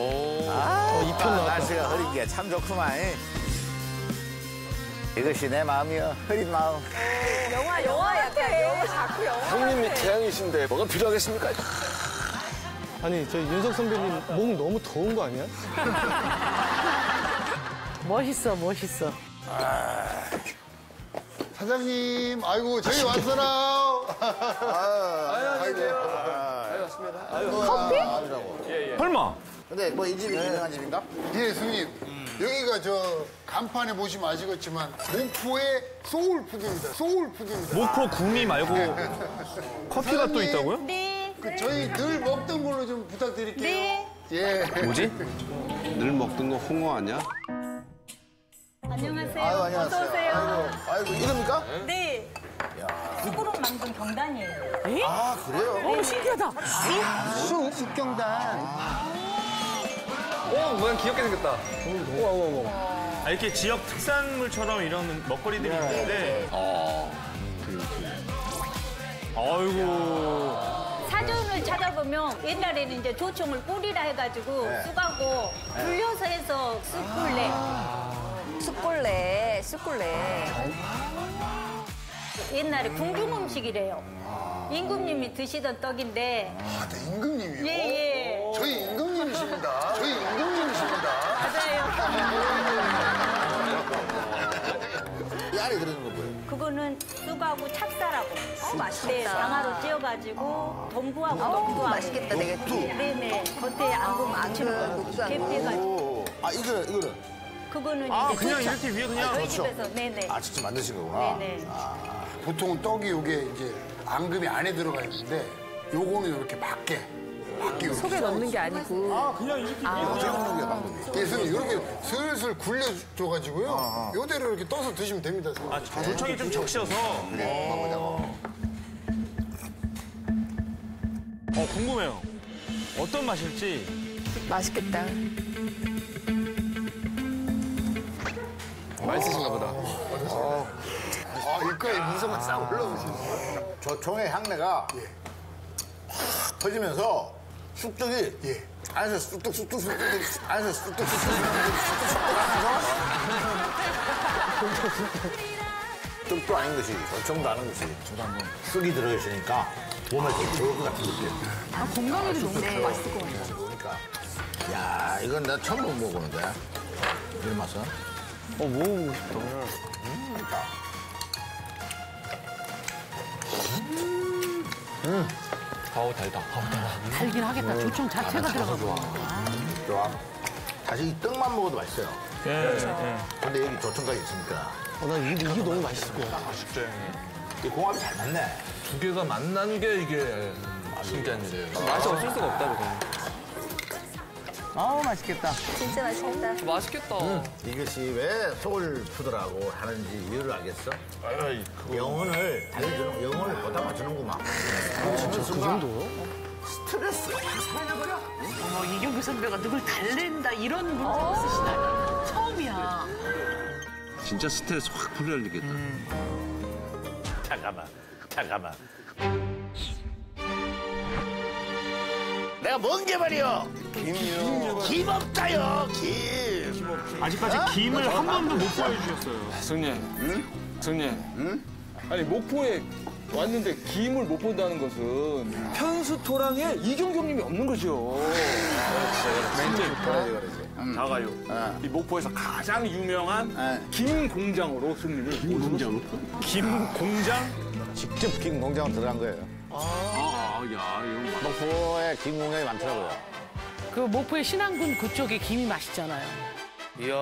이편 나왔다. 날씨가 흐린 게 참 좋구만. 이것이 내 마음이여, 흐린 마음. 영화 약간 영화 자꾸 영화. 형님이 태양이신데 뭐가 필요하겠습니까? 아니 저 윤석 선배님 목 너무 더운 거 아니야? 멋있어. 사장님, 아이고 저희 왔어요. 안녕하세요. 잘 왔습니다. 커피? 예. 설마? 근데 뭐 이 집이 유명한 집인가? 예, 스님. 여기가 저 간판에 보시면 아시겠지만 목포의 소울푸드입니다. 목포 구미 말고 커피가 또 있다고요? 네. 그 저희 늘 먹던 걸로 좀 부탁드릴게요. 네. 예. 뭐지? 늘 먹던 거 홍어 아니야? 안녕하세요. 아유, 안녕하세요. 어서 오세요. 아이고, 이름입니까? 네. 수구롱 망둥 경단이에요. 에이? 아, 그래요? 오, 신기하다. 숙경단. 오, 모양 귀엽게 생겼다. 우와. 아, 이렇게 지역 특산물처럼 이런 먹거리들이 있는데. 아이고. 사전을 찾아보면 옛날에는 이제 조청을 꿀이라 해가지고 쑥하고 불려서 해서 쑥꿀레. 쑥꿀레. 옛날에 궁중 음식이래요. 임금님이 드시던 떡인데. 아, 네, 임금님이요? 예. 저희 임금님이십니다. 맞아요. 이 안에 들어있는 거 뭐예요? 그거는 쑥하고 찹쌀하고. 맛있대요. 양화로 찌어가지고 동부하고 떡도 맛있겠다, 되게. 네네. 겉에 안 보면 안치고 갭돼가지고. 아, 이거는? 그거는 이제 그냥 도착. 이렇게 위에 그냥 저희 집에서 네네. 아, 직접 만드신 거구나. 네네. 아, 보통은 떡이 요게 이제 앙금이 안에 들어가 있는데 요거는 이렇게 밖에 속에 넣는 게 아니고. 아, 그냥 이렇게 어제 넣는 게 방법이에요. 예수님 이렇게 슬슬 굴려줘가지고요. 요대로 이렇게 떠서 드시면 됩니다. 아, 조청이 좀 적셔서. 궁금해요. 어떤 맛일지. 맛있겠다. 맛있으신가 보다. 입가에 미소만 싹 올라오시네요. 저 종의 향내가 확 퍼지면서 쑥떡이 안에서 쑥떡도 아닌 것이, 전청도 아닌 것이 쑥이 들어있으니까 몸에 되게 좋을 것 같은 느낌. 아, 건강에도 너무 맛있을 것 같아요. 그러니까 야, 이건 내가 처음 먹어보는데 이런 맛은? 먹어보고 싶다. 달다. 달긴 하겠다. 조청 자체가 들어가서 좋아. 좋아. 사실 이 떡만 먹어도 맛있어요. 예. 근데 여기 조청까지 있으니까. 나 이게 너무 맛있을 거야. 맛있지. 이 공합이 잘 맞네. 두 개가 만난 게 이게 신기한 일이에요. 맛이 없을 수가 없다, 그거. 아우, 맛있겠다. 진짜 맛있겠다. 이것이 왜 소울푸드라고 하는지 이유를 알겠어? 영혼을 달려주는, 영혼을 보다 맞추는구만. 진짜 그 정도? 스트레스 확 사라져버려. 이경규 선배가 누굴 달랜다 이런 문장 쓰시나요? 처음이야. 진짜 스트레스 확 풀려야겠다. 잠깐만. 내가 뭔 게 말이여? 김이요. 김 없다요, 김. 아직까지 김을 한 번도 못 보여주셨어요. 승님. 응? 아니, 목포에 왔는데 김을 못 본다는 것은 편스토랑에 이경규님이 없는 거죠. 진짜 다가요. 이 목포에서 가장 유명한 김 공장으로 승님을. 김 공장? 직접 김 공장 들어간 거예요. 목포에 김 공장이 많더라고요. 그 목포의 신안군 그쪽에 김이 맛있잖아요. 이야.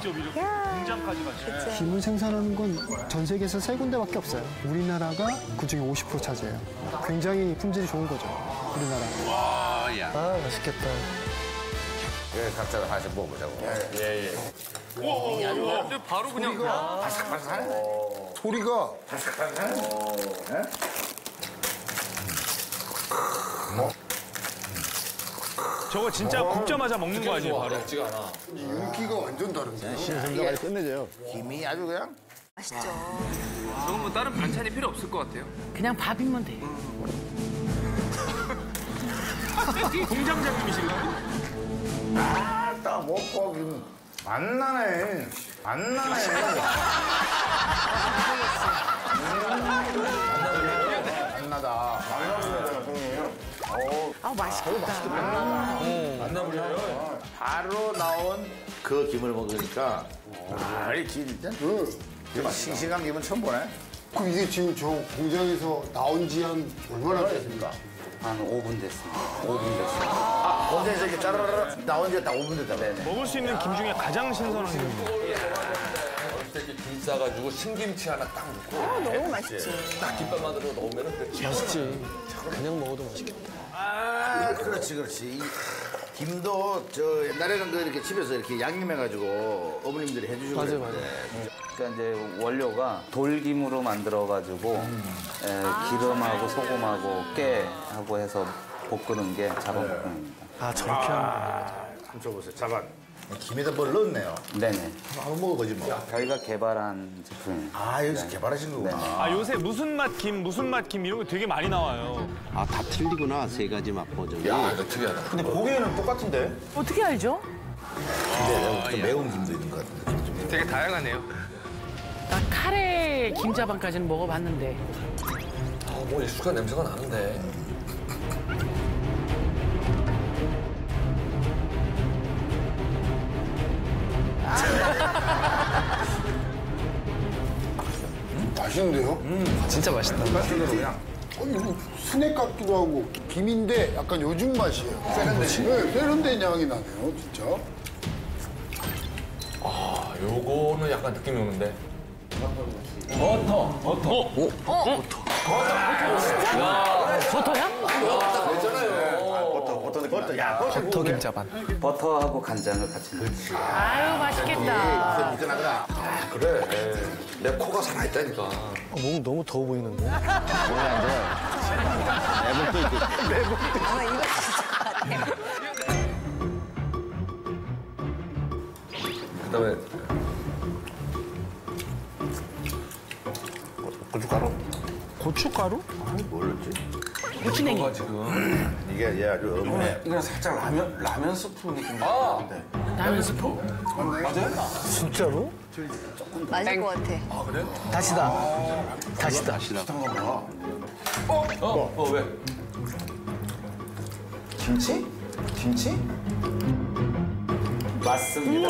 직접 이렇게 공장까지 가시네. 김을 생산하는 건 전 세계에서 3군데밖에 없어요. 우리나라가 그중에 50% 차지해요. 굉장히 품질이 좋은 거죠, 우리나라. 와, 야. 아, 맛있겠다. 예, 각자가 하나씩 먹어보자고. 예. 우와. 근데 바로 그냥 바삭바삭하네. 소리가 바삭바삭하네. 저거 진짜 굽자마자 먹는 거 아니에요, 바로? 이 윤기가 완전 다른데. 신선도가 끝내줘요. 김이 아주 그냥? 맛있죠. 저건 뭐 다른 반찬이 필요 없을 것 같아요. 그냥 밥이면 돼. 공장장님이신가요? 아, 딱 먹고 안 나네. 안 나네. 안 나다. 아, 맛있겠다. 만나보세요. 바로 나온 그 김을 먹으니까. 아, 이 진짜? 싱싱한 김은 처음 보네. 그럼 이게 지금 저 공장에서 나온 지 한 얼마나 됐습니까? 한 5분 됐습니다. 5분 됐습니다. 아, 거기에서 이렇게 짜라라라 나온 지 딱 5분 됐다. 네네. 먹을 수 있는 김 중에 가장 신선한 김입니다. 이렇게 김 싸가지고 신김치 하나 딱 넣고. 아, 너무 맛있지. 딱 김밥 만들어 넣으면 맛있지. 그냥 먹어도 맛있겠다. 아, 그렇지, 그렇지. 김도 저 옛날에는 그 이렇게 집에서 이렇게 양념해가지고 어머님들이 해주시고 그랬는데. 그러니까 이제 원료가 돌김으로 만들어가지고 기름하고 소금하고 깨하고 해서 볶는 게 자반볶음입니다. 아, 저렇게 하는 거예요. 한번 줘보세요, 자반. 김에다 뭘 넣었네요. 네네. 한번 먹어보지 뭐. 저희가 개발한 제품이에요. 아, 여기서 네. 개발하신 거구나. 네네. 아, 요새 무슨 맛 김, 무슨 맛 김 이런 거 되게 많이 나와요. 아, 다 틀리구나. 세 가지 맛 버전이. 야, 이거 특이하다. 근데 보기에는 똑같은데? 어떻게 알죠? 근데 아, 좀 매운 김도 있는 것 같은데. 되게 다양하네요. 나 카레 김자반까지는 먹어봤는데. 아, 뭐 익숙한 냄새가 나는데. 맛있는데요? 진짜 맛있다. 맛있는데 그냥. 이거 스낵 같기도 하고 김인데 약간 요즘 맛이에요. 세련된. 세련된 향이 나네요, 진짜. 아, 요거는 약간 느낌이 오는데. 버터. 버터. 오. 버터. 버터. 버터야? 버터 괜찮아요. 버터. 야, 버터 김자반. 버터하고 간장을 같이 넣어. 아유, 맛있겠다. 미끈하다. 아, 그래. 내 코가 살아있다니까. 몸 너무 더워 보이는데? 뭐야, 이제. 내 몸도 있고. 내 몸도 있고. 아, 이거 진짜 같아. 그 다음에. 고춧가루? 고춧가루? 아니, 뭘 넣지? 고추냉이. 지금. 이게 얘 아주 어머네. 이건 살짝 라면 스프 느낌. 아, 라면 스프? 맞아요? 진짜로? 맞을 것 같아. 아, 그래? 다시다. 아, 다시다. 다시다. 어, 왜? 김치? 김치? 맞습니다.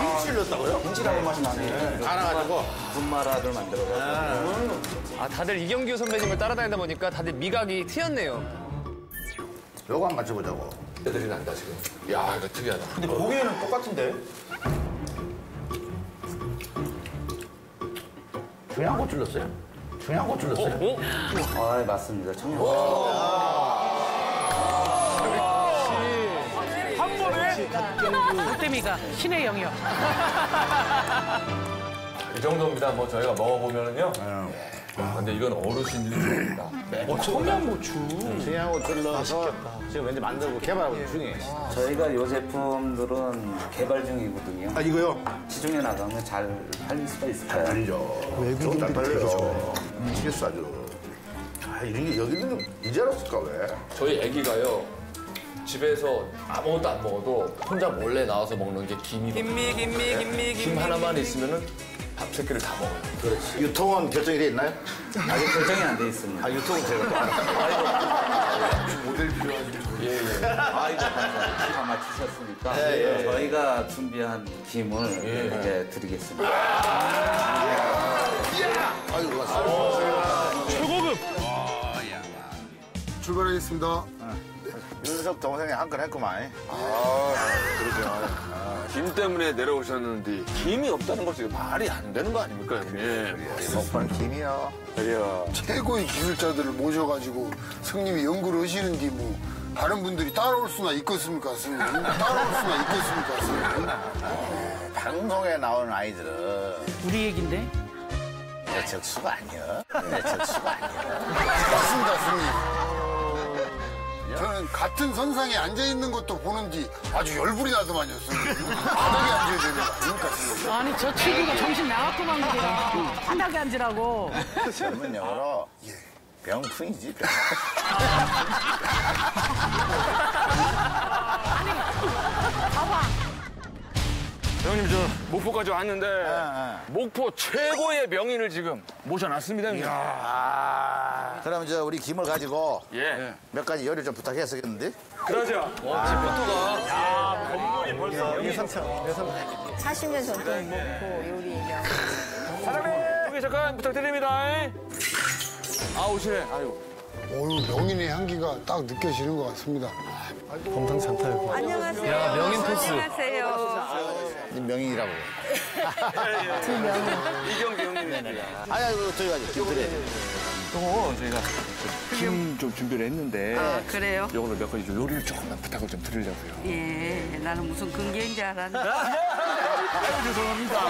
김치를 넣었다고요? 김치라는 맛이 나네. 갈아가지고 군마라를 만들어가지고. 아, 다들 이경규 선배님을 따라다니다 보니까 다들 미각이 튀었네요. 요거 한번 맞춰보자고. 애들이 난다, 지금. 야, 이거 특이하다. 근데 보기에는 똑같은데? 청양고추 넣었어요? 청양고추 넣었어요? 어? 아, 맞습니다. 청양고추. 역시. 한 번에? 박대미가 신의 영역. 이 정도입니다. 뭐 저희가 먹어보면은요. 근데 이건 어르신들입니다. 청양고추. 청양고추를 넣어서 지금 왠지 만들고 개발하고 중이에요. 저희가 요 제품들은 개발 중이거든요. 아, 이거요? 시중에 나가면 잘 팔릴 수가 있을까요? 잘 팔리죠. 외국인들이 되게 좋아해요. 미치겠어, 아주. 아, 이런 게 여기는 이제 알았을까, 왜? 저희 애기가요, 집에서 아무것도 안 먹어도 혼자 몰래 나와서 먹는 게 김이거든요. 김 하나만 있으면은 밥 새끼를 다 먹어요. 그렇지. 유통은 결정이 돼 있나요? 아직 결정이 안 돼 있습니다. 아, 유통은 제가 또 알아요. 모델 필요하시죠? 예. 아, 이거 다 맞추셨으니까. 예. 저희가 준비한 김을 이제 드리겠습니다. 아이고, 맞습니다. 최고급! 출발하겠습니다. 윤석 동생이 한건 했구만. 아, 그러죠. 김 때문에 내려오셨는데 김이 없다는 것이 말이 안 되는 거 아닙니까, 형님? 먹방 김이요. 그래요. 최고의 기술자들을 모셔가지고 성님이 연구를 하시는데 뭐 다른 분들이 따라올 수나 있겠습니까, 성님? 따라올 수나 있겠습니까, 성님? 방송에 나오는 아이들은 우리 얘긴데 내 적수가 아니야. 내 적수가 아니야. 맞습니다, 성님. 저는 같은 선상에 앉아있는 것도 보는지 아주 열불이 나더만요. 바닥에 앉아야 되는 거 아닙니까? 아니, 저 친구가 정신 나갔구만. 바닥에 앉으라고. 젊은 영어로 병풍이지. 병풍. 아니, 봐봐. 형님, 저 목포까지 왔는데 목포 최고의 명인을 지금 모셔놨습니다. 형님. 그럼 이제 우리 김을 가지고 몇 가지 요리 좀 부탁했었겠는데? 그러죠. 집포토가 건물이 벌써 여기 40년 전통 목포 요리예요. 사장님, 여기 잠깐 부탁드립니다. 아우시네. 아유. 오늘 명인의 향기가 딱 느껴지는 것 같습니다. 검탕산타요. 안녕하세요. 야, 명인 포스. 안녕하세요. 명인이라고. 이경규 형님입니다. 아유, 저희가 김들에. 이거 저희가 김 좀 준비를 했는데. 아, 그래요? 이걸로 몇 가지 요리를 조금만 부탁을 좀 드리려고요. 예, 나는 무슨 근기인 줄 알았는데. 아유, 죄송합니다.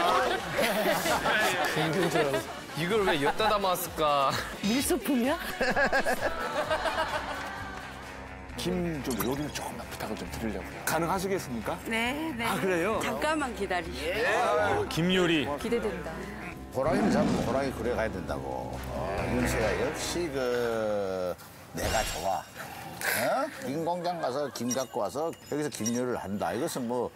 근기인 줄 알았어. 이걸 왜 엿다 담았을까? 밀소품이야? 김 좀 요리를 조금만 부탁을 좀 드리려고요. 가능하시겠습니까? 네, 네. 아, 그래요? 잠깐만 기다리시죠. 예. 김 요리. 기대된다. 호랑이는 잡고 호랑이 그래 가야 된다고. 윤세가 역시 내가 좋아. 어? 인공장 가서 김 갖고 와서 여기서 김 요리를 한다. 이것은 뭐.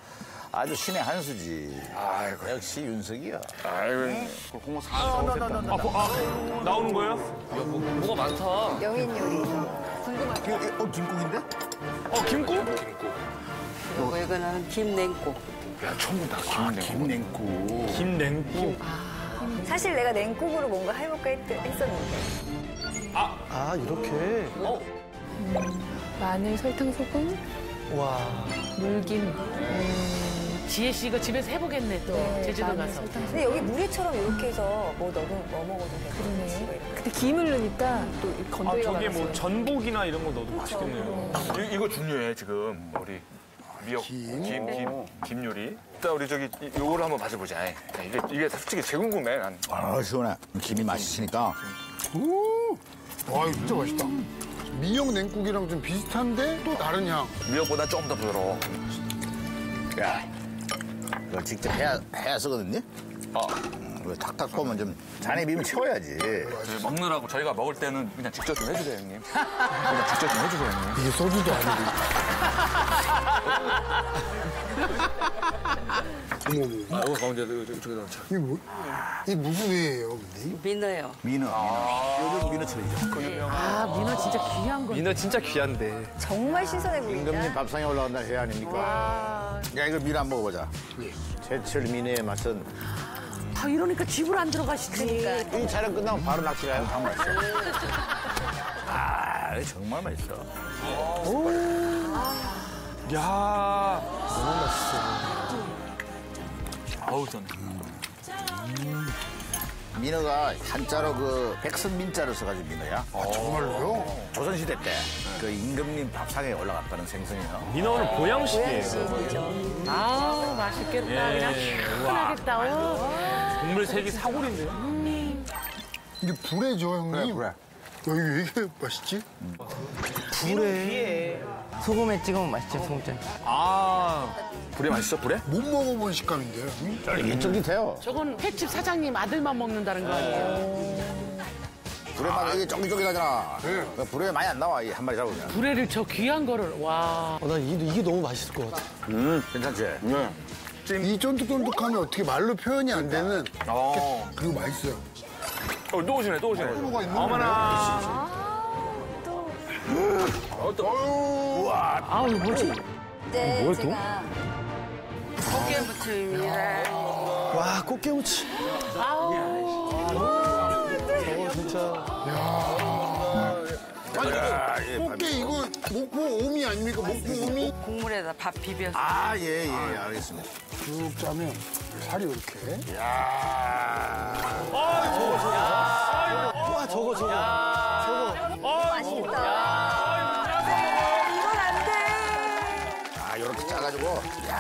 아주 신의 한 수지. 아이고. 역시 윤석이야. 아이고. 고모 나오는 거예요? 야, 뭐가 많다. 명인 요리. 궁금하다. 김국인데? 김국? 그리고 이거는 김냉국. 야, 처음 다 김냉국. 김냉국. 사실 내가 냉국으로 뭔가 해볼까 했었는데. 이렇게. 마늘, 설탕, 소금. 와. 물김. 지혜 씨가 집에서 해보겠네, 또. 네, 제주도 가서. 근데 여기 무리처럼 이렇게 해서 뭐 넣어먹어도 되겠네. 근데 김을 넣으니까 또 건더기가 저기 뭐 전복이나 이런 거 넣어도 맛있겠네요. 이거 중요해, 지금. 우리 미역, 김 요리. 일단 우리 저기 요거를 한번 마셔보자. 이게 솔직히 제일 궁금해, 난. 아, 시원해. 김이 맛있으니까. 와, 진짜 맛있다. 미역 냉국이랑 좀 비슷한데 또 다른 향. 미역보다 조금 더 부드러워. 야. 이걸 직접 해야 쓰거든요? 탁탁 보면 좀 잔에 비면 채워야지. 먹느라고 저희가 먹을 때는 그냥 직접 좀 해주세요, 형님. 그냥 직접 좀 해주세요, 형님. 이게 소주도 아니고. 어머, 가운데도 저기다 차. 이게 무슨 회예요, 근데? 민어요. 민어. 요즘 민어철이죠. 민어 진짜 귀한 거예요. 민어 진짜 귀한데. 정말 신선해 보인다. 임금님 밥상에 올라간다는 회 아닙니까? 야, 이거 민어 한번 먹어보자. 제철 민어의 맛은. 이러니까 집을 안 들어가시지. 그러니까. 이 촬영 끝나면 바로 낚시 가요. 다 맛있어. 정말 맛있어. 야, 너무 맛있어. 전. 민어가 한자로 백선 민자를 써가지고 민어야. 정말요? 조선시대 때 임금님 밥상에 올라갔다는 생선이요. 민어는 보양식이에요. 아우, 맛있겠다. 그냥 시원하겠다. 국물 색이 사골인데요? 이게 불에죠, 형님? 그래, 불에. 왜 이게 맛있지? 불에. 소금에 찍으면 맛있지, 소금장. 불에 맛있어, 불에? 못 먹어본 식감인데요, 형님? 쫄깃쫄깃해요. 저건 횟집 사장님 아들만 먹는다는 거 아니에요? 불에만 이게 쫄깃쫄깃하잖아. 불에 많이 안 나와, 이 한 마리 잡으면. 불에를 저 귀한 거를, 와. 난 이게 너무 맛있을 것 같아. 괜찮지? 네. 이 쫀득쫀득함이 어떻게 말로 표현이 안 되는. 그리고 맛있어요. 또 오시네, 또 오시네. 어머나. 또. 우와. 뭐지? 네, 제가 꽃게무침입니다. 와, 꽃게무침. 저거 진짜. 꽃게 이거 목포 오미 아닙니까? 목포 오미? 국물에다 밥 비벼서. 예, 알겠습니다. 쭉 짜면 살이 이렇게. 저거. 맛있다. 이건 안 돼. 이렇게 짜가지고.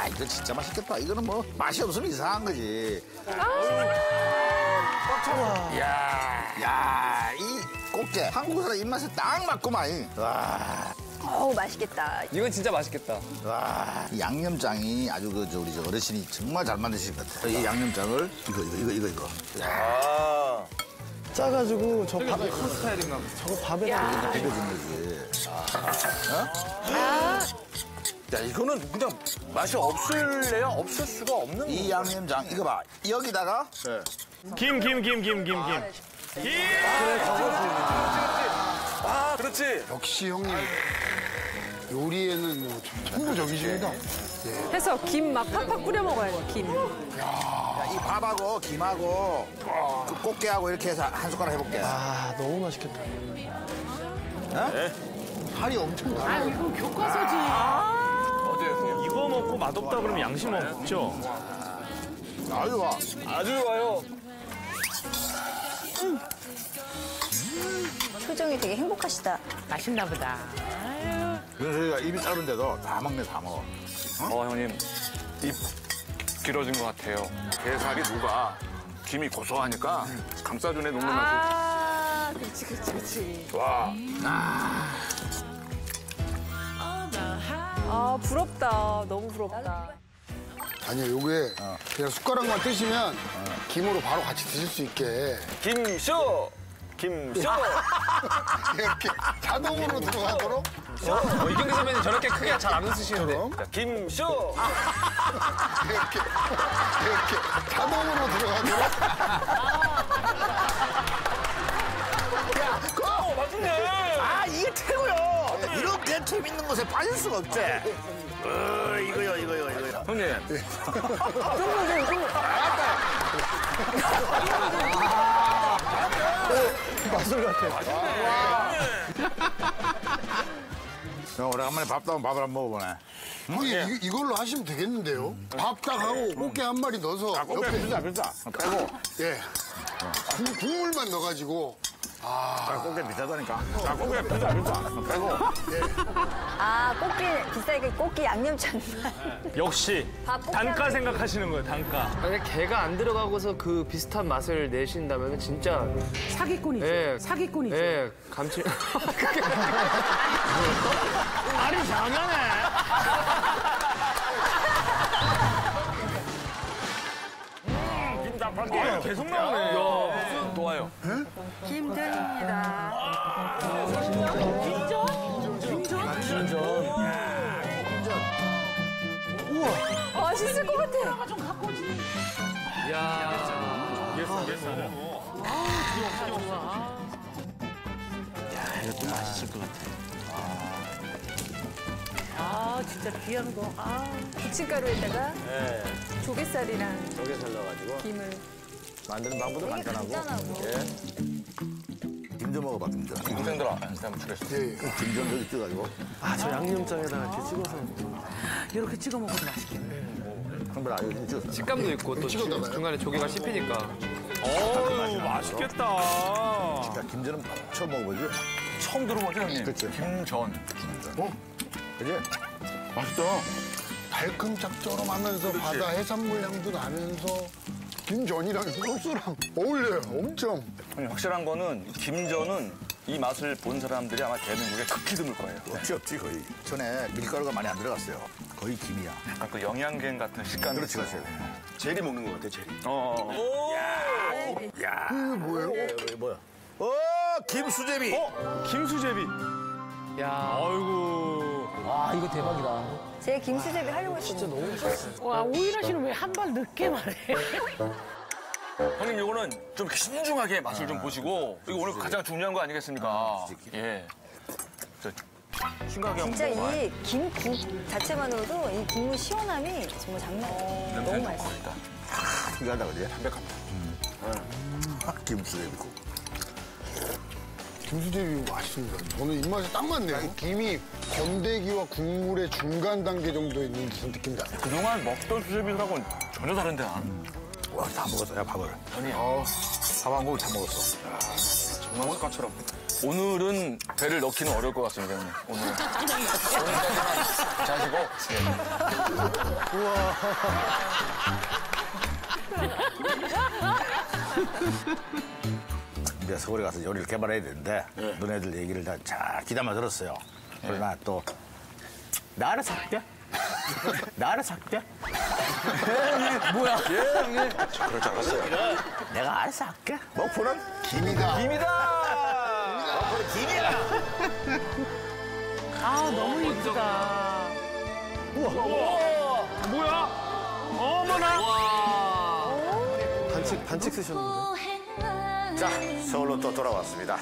이거 진짜 맛있겠다. 이거는 뭐 맛이 없으면 이상한 거지. 꽉 차와. 이 꽃게 한국 사람 입맛에 딱 맞구만. 어우, 맛있겠다. 이건 진짜 맛있겠다. 이 양념장이 아주 우리 어르신이 정말 잘 만드신 것 같아요. 이 양념장을 이거. 짜가지고 저 밥, 저거 밥에다 비벼주는 거지. 야, 이거는 그냥 맛이 없을래야 없을 수가 없는 이 거야. 양념장, 이거 봐. 여기다가 김. 아, 그래, 저거지. 아, 그렇지. 역시 형님. 요리에는 뭐 천부적이십니다. 네. 해서 김 막 팍팍 뿌려 먹어야 돼, 김. 야, 이 밥하고 김하고 그 꽃게하고 이렇게 해서 한 숟가락 해볼게. 아, 너무 맛있겠다. 어? 네. 살이 엄청 달아. 아, 이거 교과서지. 이거 먹고 맛없다 그러면 양심 없죠? 아주 와. 아주 와요. 표정이 되게 행복하시다. 맛있나 보다. 윤석이가 입이 짧은데도 다 먹네, 다 먹어. 어? 형님, 입 길어진 것 같아요. 게살이 누가 김이 고소하니까 감싸주네, 녹는 맛이. 아, 그렇지. 와. 아, 부럽다. 너무 부럽다. 아니요, 요게 그냥 숟가락만 뜨시면 김으로 바로 같이 드실 수 있게. 김쇼! 이렇게 자동으로 들어가도록. 이경규 선배님 저렇게 크게 잘 안 웃으시는데. 김쇼! 이렇게 자동으로 들어가도록. 야, 그거 맞네. 아, 이게 최고야. 이렇게 재밌는 곳에 빠질 수가 없지. 이거요. 형님. 좀. 맛술 같아. 맛있네. 오래간만에 밥다운 밥을 한번 먹어보네. 형님, 이걸로 하시면 되겠는데요? 밥딱하고 꽃게 한 마리 넣어서. 아, 꽃게 비싸. 빼고. 예. 국물만 넣어가지고. 아, 꽃게 비싸다니까. 아, 꽃게 비싸. 빼고. 아, 꽃게 비싸니까 꽃게 양념장. 역시 단가 생각하시는 거예요, 단가. 만약에 게가 안 들어가고서 그 비슷한 맛을 내신다면 진짜 사기꾼이죠. 예, 사기꾼이죠. 예, 감칠. 말이 장난해. 계속 나오네. 야, 또 와요. 김전입니다. 김전? 우와. 맛있을 것 같아. 좀 갖고 오지. 야. 좋아. 야, 이것도 맛있을 것 같아. 아, 진짜 귀한 거. 아, 고춧가루에다가 조갯살이랑 조갯살 넣어가지고 김을 만드는 방법도 간단하고. 예. 김전 먹어봐, 김전. 동생들아, 한번 주겠어. 김전 여기 찍어가지고. 아, 저 양념장에다가 이렇게 찍어서 이렇게 찍어 먹어도 맛있겠네. 한번 아유, 찍었어. 식감도 있고 또 중간에 조개가 씹히니까. 어우, 맛있겠다. 진짜 김전은 처음 먹어보지? 처음 들어보죠, 형님. 그렇죠. 김전. 그지? 맛있다. 달큼짝조름하면서 바다 해산물 향도 나면서 김전이랑 소스랑 어울려요, 엄청. 아니, 확실한 거는 김전은 이 맛을 본 사람들이 아마 대한민국에 극히 드물 거예요. 없지 거의. 전에 밀가루가 많이 안 들어갔어요. 거의 김이야. 약간 그 영양갱 같은 식감이. 그렇지, 그렇지. 젤이 먹는 것 같아, 젤이. 야, 이게 뭐예요? 이게 뭐야? 김수제비. 김수제비. 야, 아이고. 와, 이거 대박이다. 제 김수제비 하려고 했는데. 진짜 너무 좋았어. 와, 오윤아 씨는 왜 한 발 늦게 말해? 형님, 이거는 좀 신중하게 맛을 좀 보시고. 이거 오늘 가장 중요한 거 아니겠습니까? 예. 심각하게 진짜 이 김국 자체만으로도 이 국물 시원함이 정말 장난 아니에요. 너무 맛있어. 특이하다, 그지? 담백합니다. 김수제비국. 김수제비 맛있습니다. 저는 입맛에 딱 맞네요. 김이 건더기와 국물의 중간 단계 정도에 있는 듯한 느낌이다. 그동안 먹던 수제비하고는 전혀 다른데, 난. 와, 다 먹었어, 야, 밥을. 아니, 밥 한 그릇 다 먹었어. 야, 정말 호떡처럼. 오늘은 배를 넣기는 어려울 것 같습니다, 형님. 오늘은. 오늘까지만 자시고. 네. 우와. 이제 서울에 가서 요리를 개발해야 되는데 너네들 얘기를 다 잘 귀담아 들었어요. 그러나 또 나를 살게 나를 삭제? 뭐야? 예, 형님. 저 그럴 줄 알았어요. 내가 알아서 할게. 목포는 김이다. 목포는 김이다. 아, 너무 이쁘다. 우와. 우와. 뭐야? 어머나. 우와. 반칙 쓰셨는데. 자, 서울로 또 돌아왔습니다.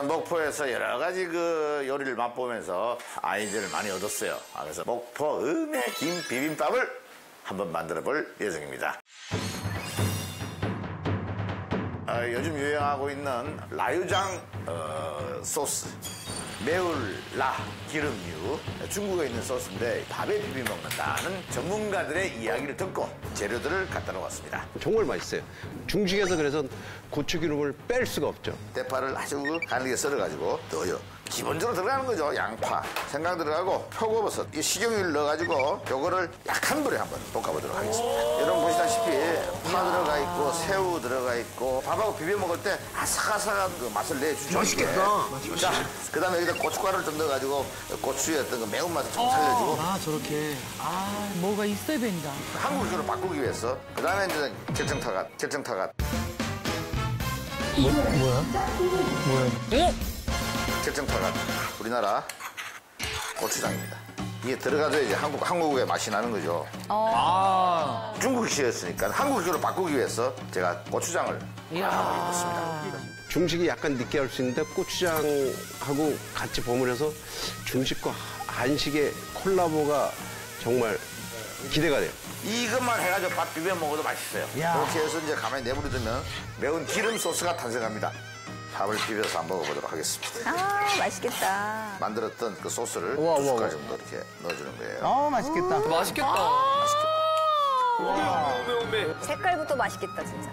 목포에서 여러 가지 그 요리를 맛보면서 아이디어를 많이 얻었어요. 그래서 목포 음의 김 비빔밥을 한번 만들어 볼 예정입니다. 요즘 유행하고 있는 라유장 소스, 매울라 기름유, 중국에 있는 소스인데 밥에 비벼 먹는다는 전문가들의 이야기를 듣고 재료들을 갖다 놓았습니다. 정말 맛있어요. 중식에서 그래서 고추기름을 뺄 수가 없죠. 대파를 아주 가늘게 썰어가지고 넣어요. 기본적으로 들어가는 거죠. 양파, 생강 들어가고 표고버섯, 이 식용유를 넣어가지고 요거를 약한 불에 한번 볶아보도록 하겠습니다. 여러분 보시다시피 파 들어가 있고 새우 들어가 있고 밥하고 비벼 먹을 때 아삭아삭한 그 맛을 내주죠. 맛있겠다. 자, 그다음에 여기다 고춧가루를 좀 넣어가지고 고추의 어떤 그 매운맛을 좀 살려주고. 아, 저렇게. 아, 뭐가 있어야 된다. 한국식으로 바꾸기 위해서. 그다음에 이제 결정타갓. 뭐야? 결정타갓. 우리나라 고추장입니다. 이게 들어가서 이제 한국의 맛이 나는 거죠. 아. 중국식이었으니까 한국식으로 바꾸기 위해서 제가 고추장을 하고 있습니다. 중식이 약간 느끼할 수 있는데 고추장하고 같이 버무려서 중식과 한식의 콜라보가 정말 기대가 돼요. 이것만 해가지고 밥 비벼 먹어도 맛있어요. 야. 그렇게 해서 이제 가만히 내버려두면 매운 기름 소스가 탄생합니다. 밥을 비벼서 한번 먹어보도록 하겠습니다. 아, 맛있겠다. 만들었던 그 소스를 두 숟갈 정도 이렇게 넣어주는 거예요. 아, 맛있겠다. 맛있겠다. 맛있겠다. 색깔부터 맛있겠다, 진짜.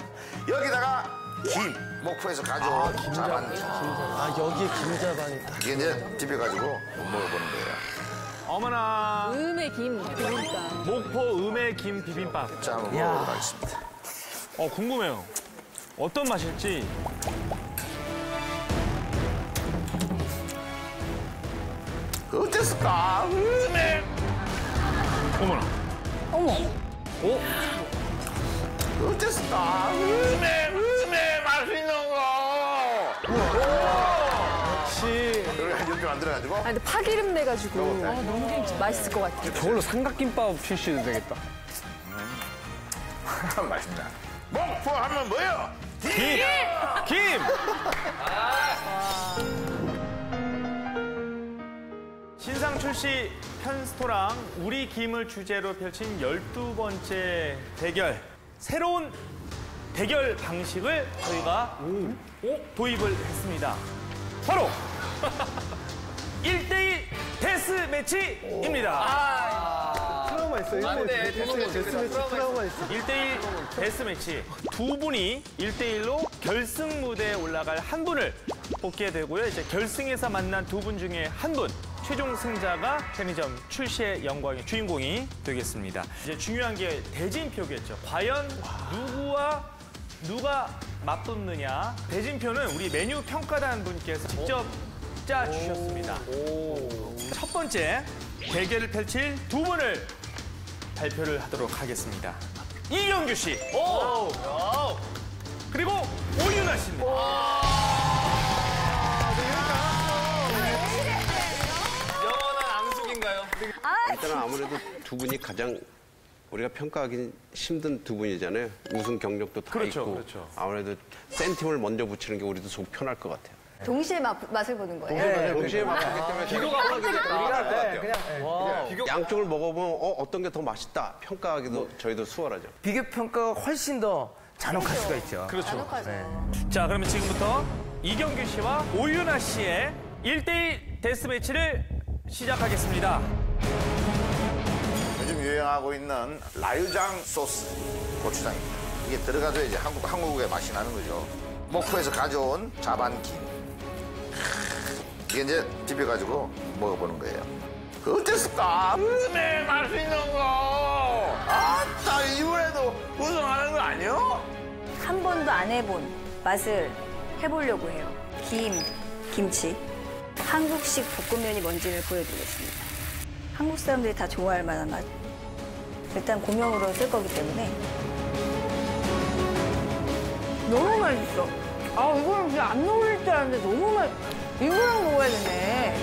여기다가 김, 목포에서 가져온 자반. 아, 여기에 김자반이다. 이게 이제 비벼가지고 먹어보는 거예요. 어머나. 음의 김 비빔밥. 목포 음의 김 비빔밥. 자, 한번 먹어보도록 하겠습니다. 궁금해요. 어떤 맛일지. 어땠을까? 어머나. 어머. 어? 어땠을까? 맛있는 거. 우와. 역시. 이렇게 만들어가지고. 아, 근데 파기름 내가지고. 너무 괜찮아. 맛있을 것 같아. 저걸로 삼각김밥 출시도 되겠다. 맛있다. 목포 하면 뭐요? 김! 신상 출시 편스토랑 우리 김을 주제로 펼친 12번째 대결. 새로운 대결 방식을 저희가 도입을 했습니다. 바로 1대1 데스매치입니다. 트라우마 있어요. 1대1 데스매치. 트라우마 있어요. 1대1 데스매치. 두 분이 1대1로 결승 무대에 올라갈 한 분을 뽑게 되고요. 이제 결승에서 만난 두 분 중에 한 분. 최종 승자가 편의점 출시의 영광의 주인공이 되겠습니다. 이제 중요한 게 대진표겠죠. 과연 누구와 누가 맞붙느냐. 대진표는 우리 메뉴 평가단 분께서 직접 짜주셨습니다. 첫 번째 대결을 펼칠 두 분을 발표를 하도록 하겠습니다. 이경규 씨, 그리고 오윤아 씨입니다. 일단은 아무래도 두 분이 가장 우리가 평가하기 힘든 두 분이잖아요. 우승 경력도 다 있고. 그렇죠. 아무래도 센 팀을 먼저 붙이는 게 우리도 속 편할 것 같아요. 동시에 맛을 보는 거예요? 네, 동시에 맛을 보기 때문에 비교가 우리가 할 것 같아요. 그냥 양쪽을 먹어보면 어떤 게 더 맛있다 평가하기도 저희도 수월하죠. 비교 평가가 훨씬 더 잔혹할 수가 있죠. 그렇죠. 네. 자, 그러면 지금부터 이경규 씨와 오윤아 씨의 1대1 데스매치를 시작하겠습니다. 요즘 유행하고 있는 라유장 소스, 고추장입니다. 이게 들어가서 이제 한국의 맛이 나는 거죠. 목포에서 가져온 자반김. 이게 이제 비벼가지고 먹어보는 거예요. 어땠을까? 맛있는 거! 아따, 이번에도 우승하는 거 아니요? 한 번도 안 해본 맛을 해보려고 해요. 김치. 한국식 볶음면이 뭔지를 보여드리겠습니다. 한국 사람들이 다 좋아할 만한 맛. 일단 고명으로 쓸 거기 때문에. 너무 맛있어. 아, 이거는 진짜 안 어울릴 줄 알았는데 너무 맛있어. 이거랑 먹어야 되네.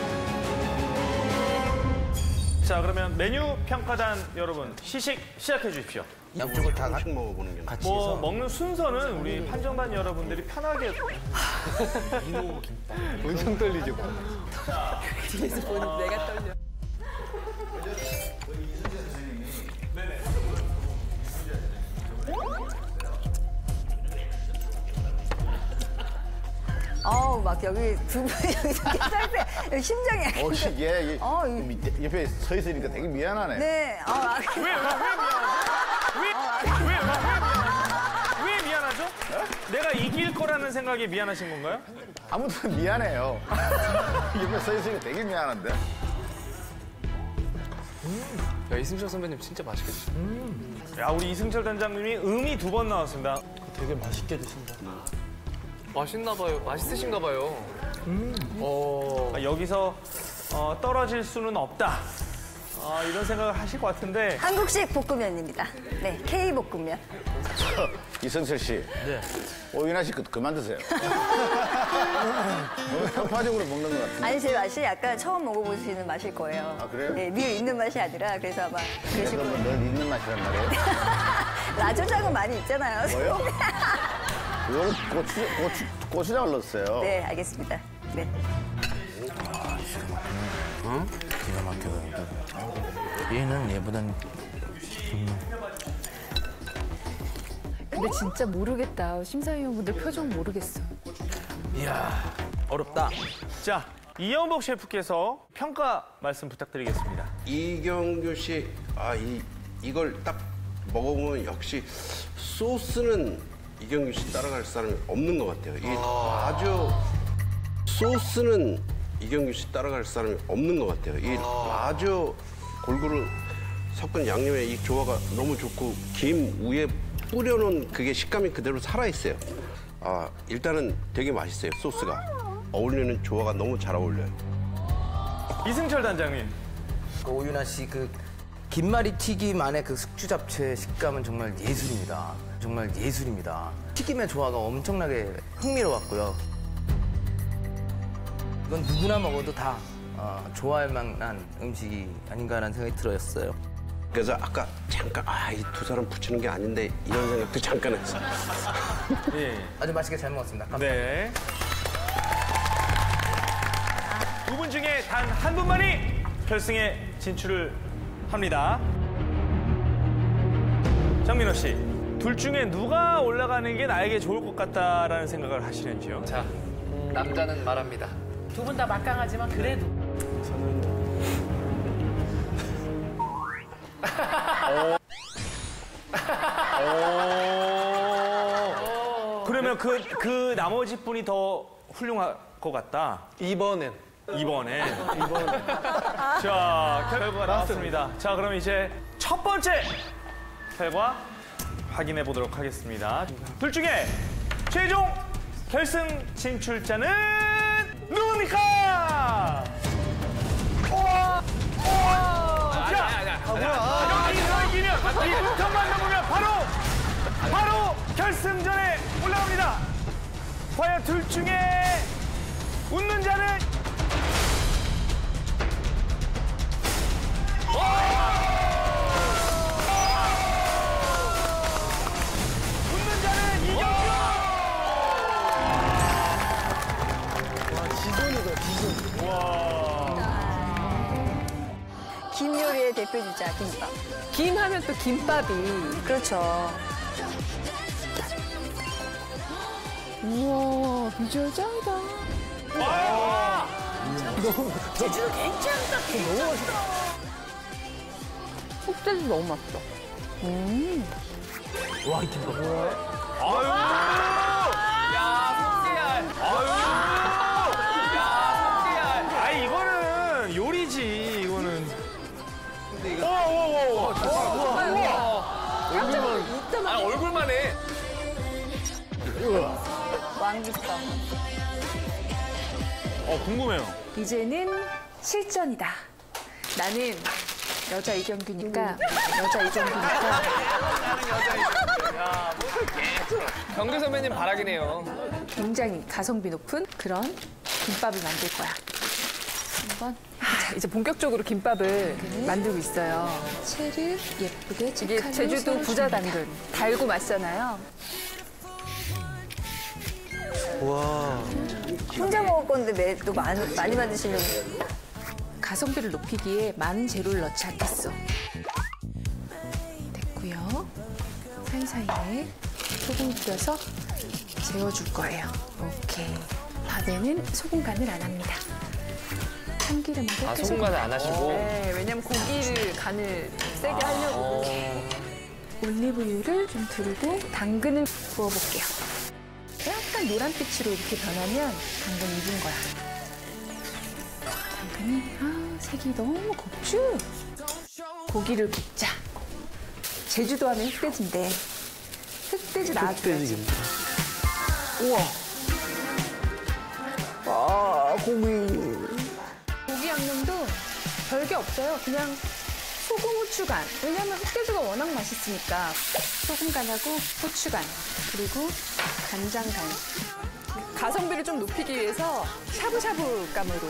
자, 그러면 메뉴 평가단 여러분 시식 시작해 주십시오. 양쪽을 다 같이 먹어보는 게 같이 해서. 먹는 순서는 우리 판정단 여러분들이 편하게. 이모 김밥. 엄청 떨리죠. 뒤에서 보는 내가 떨려. 어우, 막 여기 두 분이 여기 살빼 심장이. 얘 옆에 서 있으니까 되게 미안하네. 네. 왜 미안하죠? 내가 이길 거라는 생각에 미안하신 건가요? 아무튼 미안해요. 옆에 서 있으니까 되게 미안한데. 야, 이승철 선배님 진짜 맛있겠지. 야, 우리 이승철 단장님이 음이 2번 나왔습니다. 되게 맛있게 드신다. 맛있나봐요. 맛있으신가봐요. 여기서 떨어질 수는 없다. 아, 이런 생각을 하실 것 같은데. 한국식 볶음면입니다. 네, K 볶음면. 이승철 씨. 네. 오윤아 씨 그만 드세요. 너무 평파적으로 먹는 것 같은데. 아니, 제 맛이 약간 처음 먹어보시는 맛일 거예요. 아, 그래요? 네, 늘 있는 맛이 아니라 그래서 아마. 그래서 뭐 늘 있는 맛이란 말이에요? 라조장은 많이 있잖아요. 뭐요? 이거는 고추장을 넣었어요. 네, 알겠습니다. 네. 와, 기가 막히네. 응? 기가 막혀요. 얘는 얘보단 근데 진짜 모르겠다. 심사위원분들 표정 모르겠어. 이야, 어렵다. 자, 이연복 셰프께서 평가 말씀 부탁드리겠습니다. 이경규 씨, 이걸 딱 먹어보면 역시 소스는 이경규 씨 따라갈 사람이 없는 것 같아요. 이게 아주 소스는 이경규 씨 따라갈 사람이 없는 것 같아요. 이게 아주 골고루 섞은 양념의 이 조화가 너무 좋고 김 위에 뿌려놓은 그게 식감이 그대로 살아있어요. 아, 일단은 되게 맛있어요. 소스가 어울리는 조화가 너무 잘 어울려요. 이승철 단장님, 오윤아 씨 김말이 튀김 안에 숙주 잡채의 식감은 정말 예술입니다. 정말 예술입니다. 튀김의 조화가 엄청나게 흥미로웠고요. 이건 누구나 먹어도 다 좋아할 만한 음식이 아닌가라는 생각이 들었어요. 그래서 아까 잠깐 이 두 사람 붙이는 게 아닌데 이런 생각도 잠깐 했어요. 예. 아주 맛있게 잘 먹었습니다. 감사합니다. 네. 두 분 중에 단 한 분만이 결승에 진출을 합니다. 정민호 씨, 둘 중에 누가 올라가는 게 나에게 좋을 것 같다라는 생각을 하시는지요? 자, 남자는 말합니다. 두 분 다 막강하지만 그래도 저는 그러면 그 나머지 분이 더 훌륭할 것 같다. 이번엔. 자, 결과가 나왔습니다. 자, 그럼 이제 첫 번째 결과 확인해 보도록 하겠습니다. 둘 중에 최종 결승 진출자는 누구입니까? 우와! 자, 여기서 이기면 이부터 만나보면 바로 결승전에 올라옵니다. 과연 둘 중에 웃는 자는 웃는 자는 이경규! 와, 지존이다, 지존. 와. 김 요리의 대표 주자, 김밥. 김 하면 또 김밥이. 그렇죠. 우와, 비주얼 짱이다. 와! 제주도 괜찮다, 괜찮다. 속재주 너무 맛있어. 와, 이 김밥. 아유! 야, 속재야! 아유! 야, 속재야! 아니, 이거는 요리지, 이거는. 근데 이거. 우와! 아, 얼굴만 해. 왕비쌈. 궁금해요. 이제는 실전이다. 나는 여자 이경규니까 여자 이경규니까. 경규 선배님 바라기네요. 굉장히 가성비 높은 그런 김밥을 만들 거야. 한번. 자, 이제 본격적으로 김밥을 만들고 있어요. 채를 예쁘게 직하게 제주도 부자 당근 달고 맛잖아요. 와. 혼자 먹을 건데 매도 많이 만드시는 가성비를 높이기에 많은 재료를 넣지 않겠어. 됐고요. 사이사이에 소금 뿌려서 재워줄 거예요. 오케이. 밥에는 소금 간을 안 합니다. 참기름하고 아, 소금 간을 안 하시고? 네, 왜냐면 고기를 간을 세게 하려고. 오케이. 올리브유를 좀 두르고 당근을 부어볼게요. 약간 노란빛으로 이렇게 변하면 당근이 익은 거야. 당근이 아 색이 너무 곱죠? 고기를 굽자. 제주도 하면 흑돼지인데 흑돼지 나왔어야지. 우와. 아 고기. 고기 양념도 별게 없어요. 그냥 소금 후추간. 왜냐하면 흑돼지가 워낙 맛있으니까 소금간하고 후추간 그리고 간장간. 가성비를 좀 높이기 위해서 샤브샤브감으로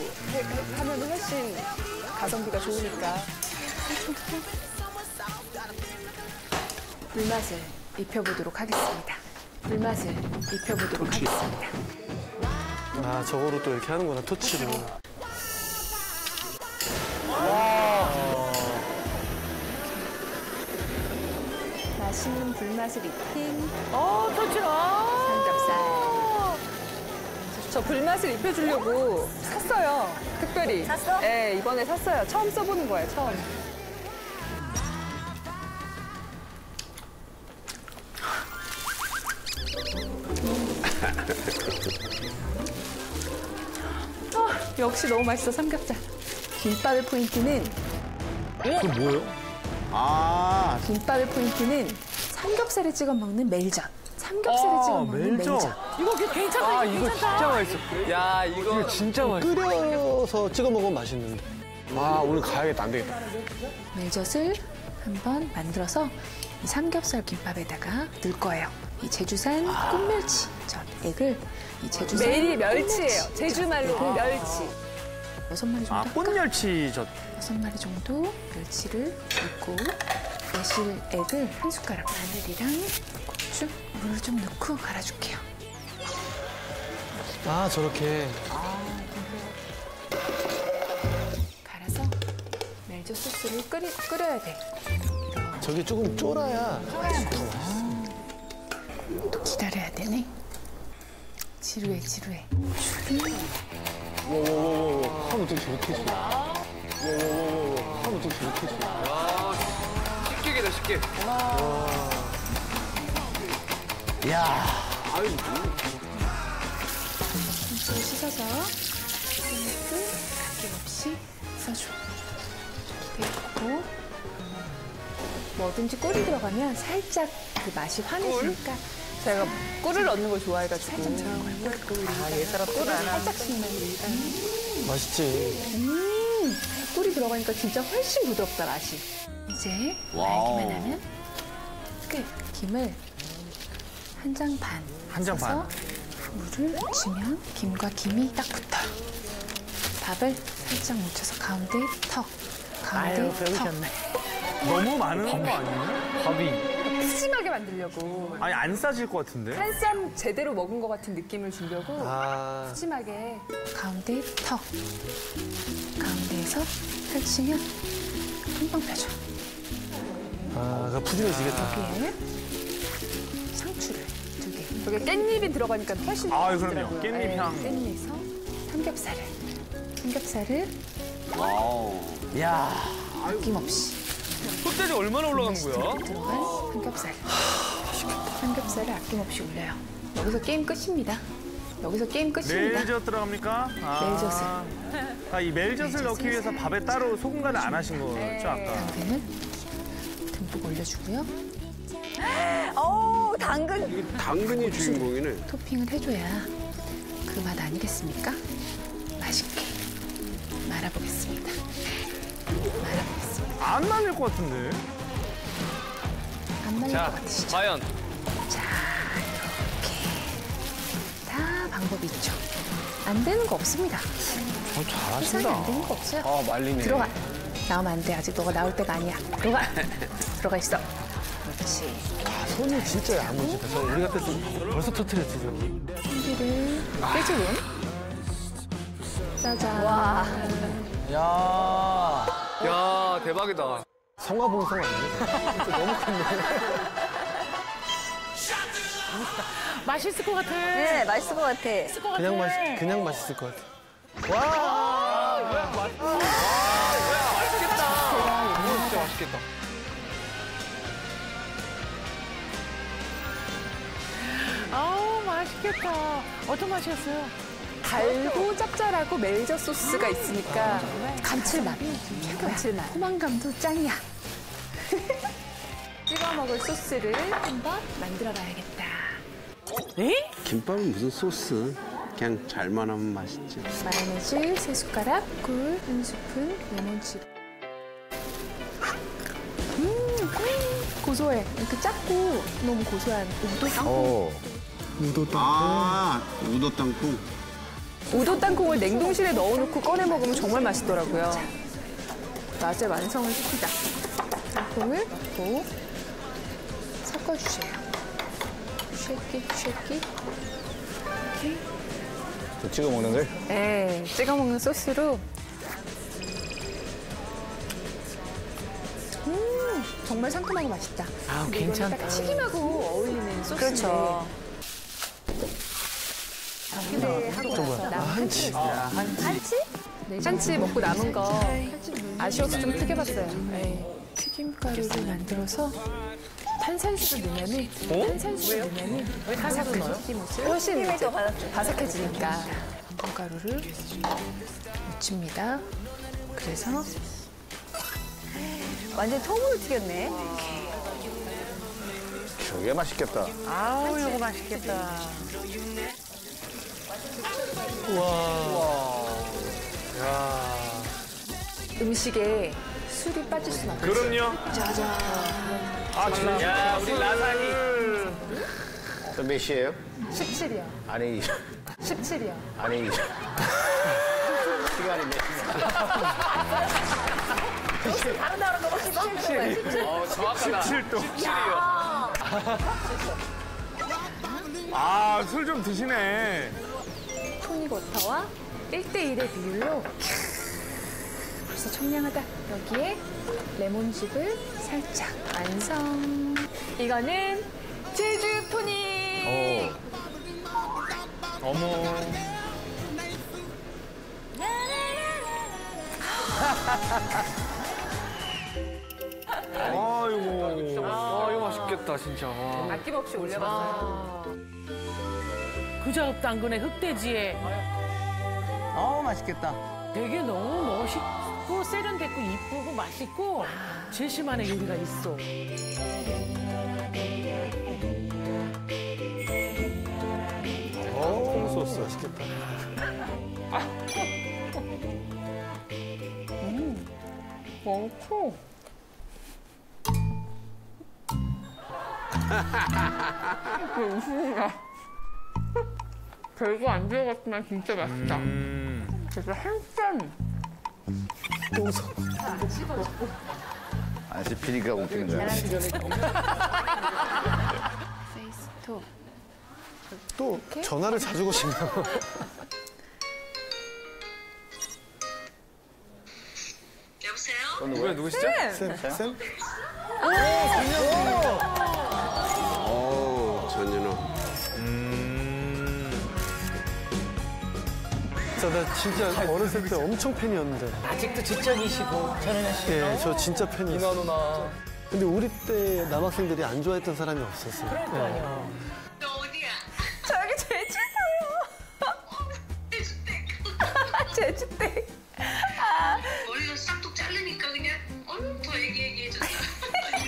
하면 훨씬 가성비가 좋으니까. 물맛을 입혀보도록 하겠습니다. 물맛을 입혀보도록 토치. 하겠습니다. 아 저거로 또 이렇게 하는구나 토치로. 맛있는 불맛을 입힌 터치로 삼겹살. 저 불맛을 입혀주려고 샀어요. 특별히. 샀어? 네, 이번에 샀어요. 처음 써보는 거예요, 처음. 역시 너무 맛있어, 삼겹살. 김밥의 포인트는 그 뭐예요? 아, 김밥의 포인트는 삼겹살에 찍어 먹는 멜젓. 삼겹살에 찍어 먹는 멜젓. 이거 괜찮다. 아, 이거 진짜 맛있어. 야, 이거 진짜 맛있어. 끓여서 찍어 먹으면 맛있는데. 아, 오늘 가야겠다. 안 되겠다. 멜젓을 한번 만들어서 이 삼겹살 김밥에다가 넣을 거예요. 이 제주산 꽃멸치 젓액을 이 제주산 멜이 멸치예요. 제주말로 멸치. 6마리 정도. 아, 꽃멸치 젓. 6마리 정도 멸치를 넣고, 매실액을 한 숟가락, 마늘이랑 고추, 물을 좀 넣고 갈아줄게요. 아, 저렇게. 아, 갈아서 멜젓 소스를 끓여야 돼. 저게 조금 쫄아야. 또 기다려야 되네. 지루해. 와와와와 하면 되게 저렇게 했어. 와와와와 하면 되게 저렇게 했어. 와 쉽게 되다 쉽게. 이야. 아유. 이제 씻어서 이렇게 가낌없이 써줘. 그리고 뭐든지 꿀이 들어가면 살짝 그 맛이 환해지니까. 제가 꿀을 넣는 걸 좋아해가지고. 살짝 꿀. 아, 얘들아 꿀을 살짝 씹는. 맛있지. 꿀이 들어가니까 진짜 훨씬 부드럽다, 맛이. 이제 말기만 하면 끝. 김을 한 장 반. 한 장 반. 물을 주면 김과 김이 딱 붙어. 밥을 살짝 묻혀서 가운데 턱. 가운데 아유, 턱. 너무 많은 거 아니에요? 밥이. 푸짐하게 만들려고. 아니, 안 싸질 것 같은데? 한쌈 제대로 먹은 것 같은 느낌을 주려고 푸짐하게. 가운데 턱. 가운데에서 펼치면 팡팡 펴줘. 아, 푸짐해지겠다. 예. 상추를 2개. 저게 깻잎이 들어가니까 훨씬 더 맛있더라고요. 깻잎 향. 네, 깻잎에서 삼겹살을. 와우. 이야. 아낌없이. 흑돼지 얼마나 올라간 거야? 들어간 삼겹살. 삼겹살을 아낌없이 올려요. 여기서 게임 끝입니다. 멜젓 들어갑니까? 아. 멜젓을. 아, 이 멜젓을 넣기 위해서 밥에 따로 소금간을 안 하신 거죠, 아까? 당근을 듬뿍 올려주고요. 오, 당근! 이게 당근이 주인공이네. 토핑을 해줘야 그 맛 아니겠습니까? 맛있게 말아보겠습니다. 안 날릴 것 같은데? 안 날릴 것 같으시죠? 자, 과연. 자, 이렇게. 다 방법이 있죠. 안 되는 거 없습니다. 잘하신다. 안 되는 거 없어요. 아, 말리네. 들어가. 나오면 안 돼. 아직 너가 나올 때가 아니야. 들어가. 들어가 있어. 그렇지. 아, 손이 진짜 야무지다. 저 우리 같았으면 벌써 터트렸지, 저기. 손길을 빼주면. 아. 짜잔. 와. 야. 야, 대박이다. 성화봉성 아니야? 너무 큰데. 맛있을 것 같아. 네, 맛있을 것 같아. 그냥 맛있을 것 같아. 와, 뭐야, 맛있겠다. 이거 진짜 맛있겠다. 아우, 맛있겠다. 어떤 맛이었어요? 달고 짭짤하고 멜젓 소스가 있으니까 감칠맛, 감칠맛. 포만감도 짱이야. 찍어 먹을 소스를 한번 만들어봐야겠다. 에? 김밥은 무슨 소스? 그냥 잘만 하면 맛있지. 마요네즈 3숟가락, 꿀 1스푼, 레몬즙. 고소해. 이렇게 작고 너무 고소한 우도 땅콩. 우도 땅콩. 아, 우도 땅콩. 우도 땅콩을 냉동실에 넣어놓고 꺼내 먹으면 정말 맛있더라고요. 맛의 완성을 시키자. 땅콩을 넣고 섞어주세요. 쉐끼. 이렇게. 찍어 먹는 걸? 네, 찍어 먹는 소스로. 정말 상큼하고 맛있다. 아, 괜찮다. 딱 튀김하고 어울리는 소스. 그렇죠. 한치. 한치? 한치 먹고 남은 거 아쉬워서 좀 튀겨봤어요. 에이. 튀김가루를 만들어서 탄산수를 넣으면 왜 탄산수 넣어요? 훨씬 바삭해지니까. 가루를 묻힙니다. 그래서 완전 통으로 튀겼네. 저게 맛있겠다. 아우, 이거 맛있겠다. 우와. 야. 음식에 술이 빠질 수는 없죠. 그럼요. 짜잔. 아, 진짜. 야, 우리 라사니. 저 몇 시예요? 17이요. 아니. 17이요. 아니. 시간이 몇 시냐? 다른 나라 너무 심각해. 어, 정확하다. 17도. 17이요. 아, 술 좀 드시네. 토닉워터와 1대1의 비율로. 벌써 청량하다. 여기에 레몬즙을 살짝 완성. 이거는 제주 토닉. 오. 어머. 아이고. 아, 이거 맛있겠다, 진짜. 아낌없이 올려봤어요. 아. 그자읍 당근의 흑돼지에. 어, 맛있겠다. 되게 너무 멋있고 세련됐고 이쁘고 맛있고 제시만의 요리가 있어. 어, 소스 맛있겠다. 아. 많고. 이게 웃음이야. 별거 안 들어갔지만 진짜 맛있다. 그래서 한참. 웃어. 안 씹히니까 웃기는 거야. 페이스톡. 또 전화를 자주 거시네요. 여보세요? 오늘 누구시죠? 쌤? 오, 전현우. 오, 전현우. 나 진짜 어렸을 때 엄청 팬이었는데. 아직도 지적이시고 전현우 씨. 예, 저 진짜 팬이에요. 누나 누나. 근데 우리 때 남학생들이 안 좋아했던 사람이 없었어요. 그러니까요. 너 어디야? 저기 제주도요. 제주댁. 아. 머리가 싹둑 자르니까 그냥 더 얘기해줘.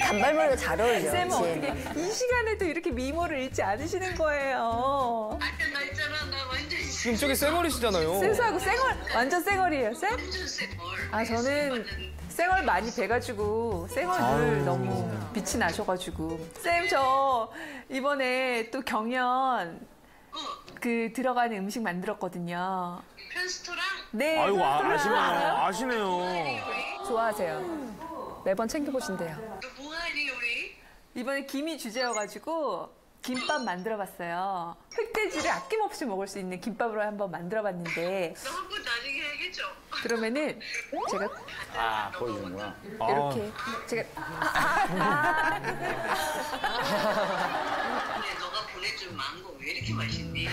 단발머리가 잘 어울려. 쌤은 어떻게 이 시간에도 이렇게 미모를 잃지 않으시는 거예요. 아까 나 있잖아. 나 완전 지금 저기 쌩얼이시잖아요. 쌤하고 쌩얼 완전 쌩얼이에요. 쌤? 완전 쌩얼. 아, 저는 쌩얼 많이 배가지고 쌩얼을 너무 빛이 나셔가지고. 쌤, 저 이번에 또 경연 그 들어가는 음식 만들었거든요. 편스토랑? 네. 아이고, 아시네요. 아시네요. 좋아하세요. 매번 챙겨보신대요. 뭐하니 우리? 이번에 김이 주제여가지고 김밥 만들어봤어요. 흑돼지를 아낌없이 먹을 수 있는 김밥으로 한번 만들어봤는데. 너 한 번 나중에 해야겠죠? 그러면은 제가 보여주는구나. 이렇게 제가 너가 보내준 망고 왜 이렇게 맛있니?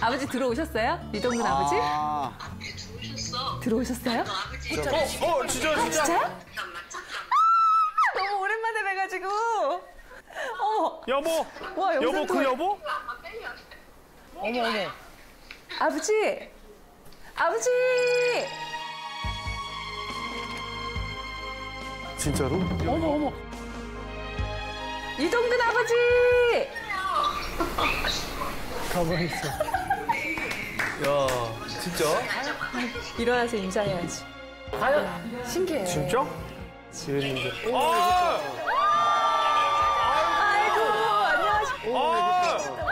아버지 들어오셨어요? 이동근 아버지? 네, 들어오셨어. 들어오셨어요? 아버지. 진짜. 너무 오랜만에 뵈가지고. 여보. 와, 여보 그 여보? 어머. 아버지. 아버지. 진짜로? 어머. 이동근 아버지. 가만히 있어. 야, 진짜? 일어나서 인사해야지. 아유, 신기해. 진짜? 지은이. 아이고, 안녕하세요.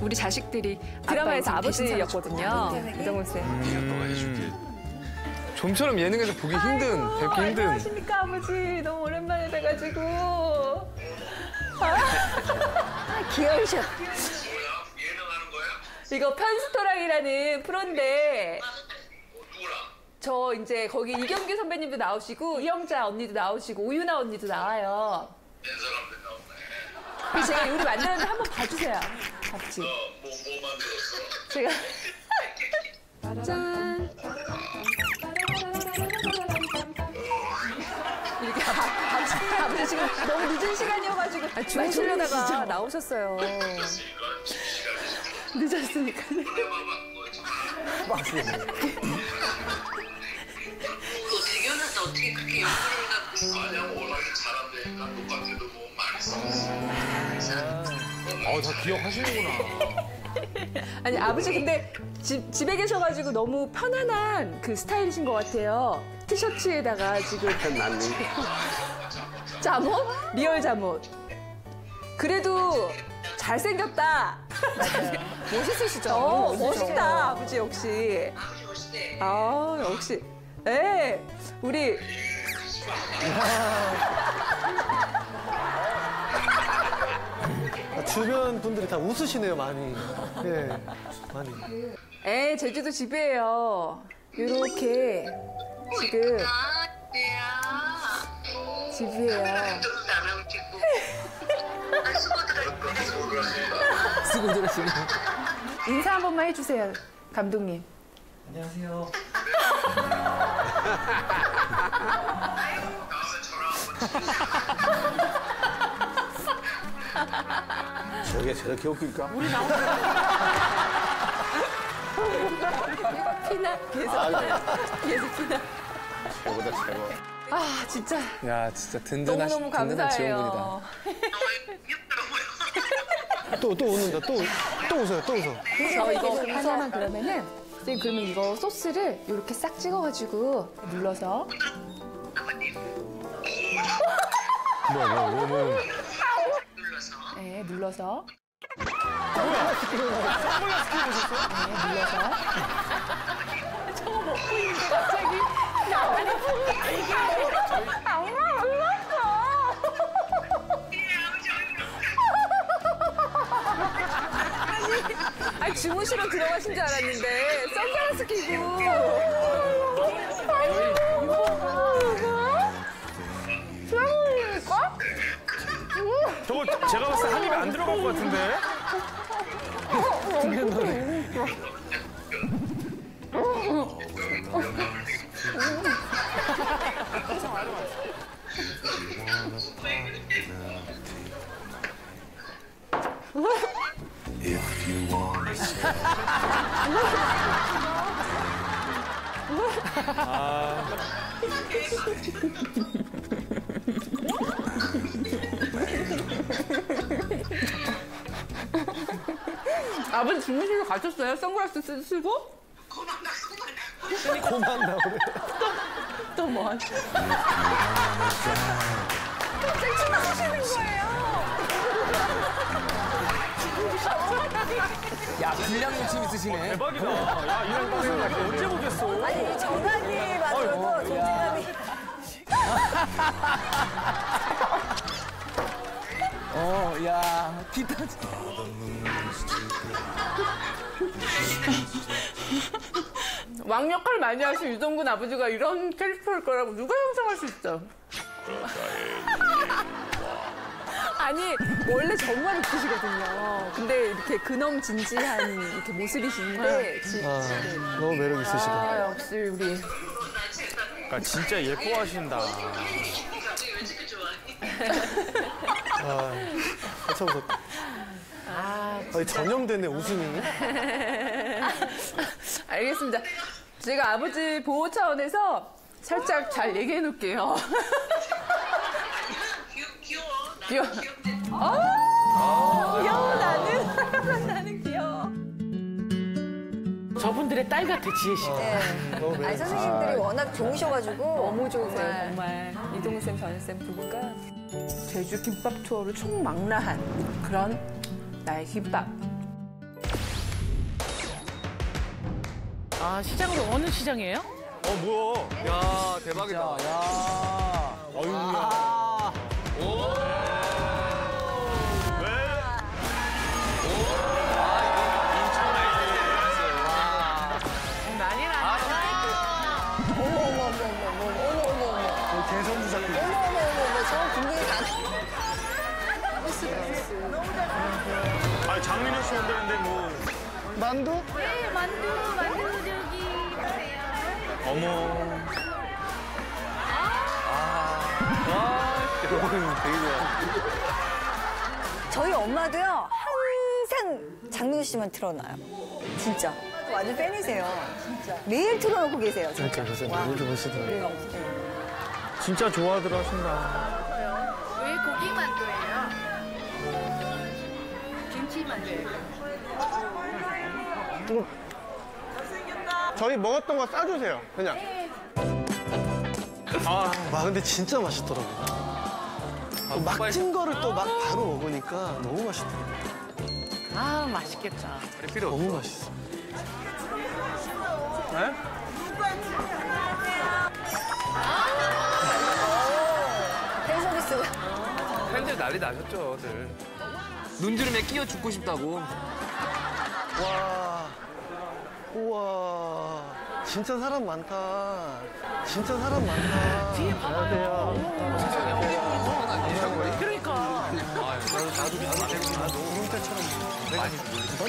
우리 자식들이 드라마에서 아버지였거든요. 이동근 쌤. 좀처럼 예능에서 보기 힘든, 뵙기 힘든. 안녕하십니까, 아버지. 너무 오랜만에 뵈가지고. 귀여우셔. 예능하는 거예요? 이거 편스토랑이라는 프로인데. 저 이제 거기 이경규 선배님도 나오시고 이영자 언니도 나오시고 오윤아 언니도 나와요. 내 사람들 나오네. 제가 요리 만드는데 한번 봐주세요. 같이. 뭐 만들었어? 제가. 짠. 이렇게 아버지 지금 너무 늦은 시간이어가지고 주무시려다가 나오셨어요. 늦었으니까. 어떻게 그렇게 연구를 갖고. 아니야, 워낙에 잘한데 난 똑같아도 뭐 많이 써봤어. 다 기억하시는구나. 아니, 아버지 근데 집에 계셔가지고 너무 편안한 그 스타일이신 것 같아요. 티셔츠에다가 지금. 잠옷? 리얼 잠옷. 그래도 잘생겼다. 멋있으시죠? 멋있다, 아버지 역시. 아버지 멋있대. 아, 역시. 네, 우리. 주변 분들이 다 웃으시네요, 많이. 네, 많이. 제주도 집이에요. 요렇게 지금 집이에요. 쓰고 들어가시고. 인사 한 번만 해주세요, 감독님. 안녕하세요. 저게 저렇게 웃길까? 우리 나오는 거. 계속 피나. 저보다 최고. 아, 진짜. 야, 진짜 든든한. 너무너무 감사해요. 또 웃는다. 또 웃어요. 또 웃어. 저 이거 하나만 그러면은. 선생님, 그러면 이거 소스를 이렇게 싹 찍어가지고 눌러서. 뭐야. 네, 눌러서. 눌러서. 저거 먹고 있는데 갑자기. 아무나 몰랐어. 아니, 주무시러 들어가신 줄 알았는데 선글라스 끼고. 수영입니까? 저거 제가 봤을 때 한 입에 안 들어갈 것 같은데. If you want to stay. 아버지 주무실로 가셨어요? 선글라스 쓰고? 고맙다, 고맙다. 고맙다, 그래. 또 뭐 하죠? 섹시 나오시는 거예요. 야, 분량 욕심 있으시네. 어, 대박이다. 야, 이런 방송을 언제 보겠어? 아니, 정한이 맞춰도 존재감이. 어, 야, 기타. 왕 역할 많이 하신 이동근 아버지가 이런 캐릭터일 거라고 누가 상상할 수 있어? 아니, 원래 정말 웃기시거든요. 근데 이렇게 근엄 진지한 이렇게 모습이신데. 아, 너무 매력 있으시다. 아, 역시 우리. 그러니까 진짜 예뻐하신다. 아, 참 웃었다. 아니, 전염됐네, 웃음이. 알겠습니다. 제가 아버지 보호 차원에서 살짝 잘 얘기해 놓을게요. 귀여워. 아, 귀여워, 나는 귀여워. 저분들의 딸 같아, 지혜 씨. 아니, 선생님들이 워낙 좋으셔가지고. 너무 좋으세요, 정말. 이동훈 쌤, 전일 쌤 부부가 제주 김밥 투어를 총망라한 그런 나의 김밥. 아, 시장은 어느 시장이에요? 어, 뭐야. 야, 대박이다. 야. 어휴. 아, 장민호 씨 온다는데 뭐 만두? 네, 만두 저기 보세요. 어머. 아, 여보님 되게 좋아. 저희 엄마도요 항상 장민호 씨만 틀어놔요. 진짜. 완전 팬이세요. 진짜. 매일 틀어놓고 계세요. 진짜. 진짜 매일 보시더라고요. 진짜 좋아들 하신다. 왜 고기 만두예요? 저희 먹었던 거 싸주세요, 그냥. 네. 아, 근데 진짜 맛있더라고요. 아, 막 찐 거를 또 막 바로 먹으니까 너무 맛있더라고요. 아, 맛있겠다. 필요 없어. 너무 맛있어. 네? 팬 서비스. 팬들 난리 나셨죠, 들. 눈주름에 끼어 죽고 싶다고. 와, 우와, 진짜 사람 많다. 진짜 사람 많다. 뒤에 봐봐요. 세상에 어디로 소문 안 내냐고요? 그러니까. 나도 구름대처럼. 난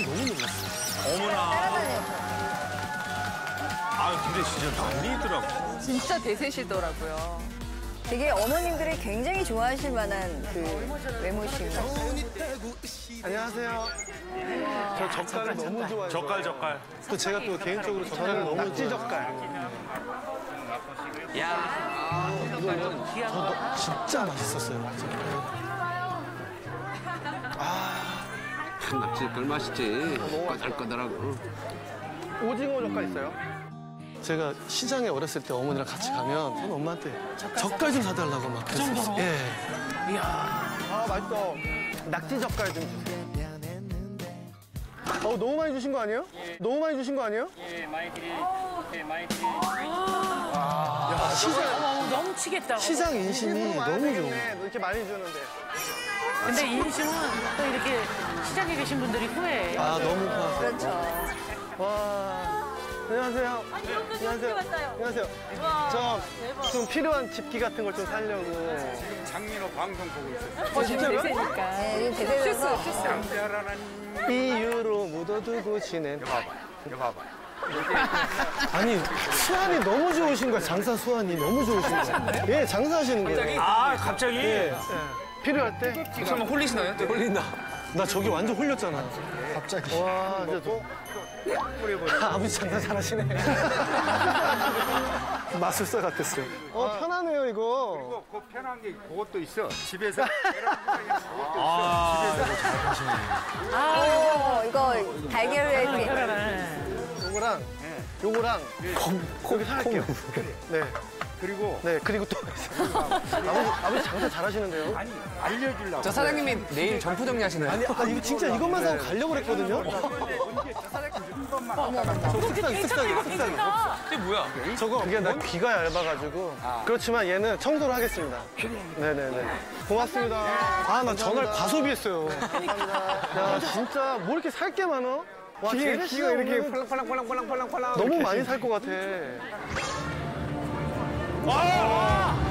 너무 놀랐어. 어머나. 아, 근데 진짜 난리더라고. 진짜 대세시더라고요. 되게 어머님들이 굉장히 좋아하실 만한 그 외모시고. 안녕하세요. 저 젓갈을 너무 좋아해요. 젓갈. 또 제가 또 개인적으로 젓갈을 너무 젓갈. 야, 이거는 저 진짜 맛있었어요. 아, 납치젓갈 맛있지. 꼬들꼬들하고. 오징어 젓갈 있어요? 제가 시장에 어렸을 때 어머니랑 같이 가면 저는 엄마한테 젓갈 좀 사달라고 막 그랬어요. 예. 이야. 아, 맛있어. 낙지 젓갈 좀 주세요. 어우, 너무 많이 주신 거 아니에요? 예. 너무 많이 주신 거 아니에요? 예, 많이 드리. 예, 많이 드리. 야, 시장. 넘치겠다. 시장 인심이 너무 좋아. 이렇게 많이 주는데. 근데 인심은 또 이렇게 시장에 계신 분들이 후회해요. 아, 너무 후회하세요. 그렇죠. 와. 안녕하세요. 아니, 안녕하세요. 안녕하세요. 저 좀 필요한 집기 같은 걸 좀 사려고. 지금 장민호 방송 보고 있어요. 진짜요? 실수. 양자라는 이유로 묻어두고 지낸. 여봐봐. 아니, 수완이 너무 좋으신 거야. 장사 수완이 너무 좋으신 거야. 예, 장사하시는 거예요. 갑자기? 예. 필요할 때? 혹시 한번 홀리시나요? 홀린다. 나 저기 완전 홀렸잖아. 갑자기. 와, 저도. 아, 아버지 장난 잘하시네. 마술사 같았어요. 편하네요, 이거. 그리고 그 편한 게 그것도 있어. 집에서. 아, 집에서 잘 하시네. 아, 이거 달걀. 요거랑, 요거랑. 고기 살게요. 네. 그리고 네 그리고 또 아버지 장사 잘하시는데요? 아니 알려주려고. 저 사장님이 네. 내일 점포 정리하시네요. 아니 아 이거 진짜 이것만 사고 가려고 그랬거든요. 저 사장님 한 번만 갔다. 저 색상이. 이게 뭐야? 저거 이게 나 귀가 얇아가지고. 그렇지만 얘는 청소를 하겠습니다. 네네네. 고맙습니다. 아 나 정말 과소비했어요. 야 진짜 뭐 이렇게 살 게 많어? 와 귀가 이렇게 팔랑팔랑. 너무 많이 살 것 같아. 와!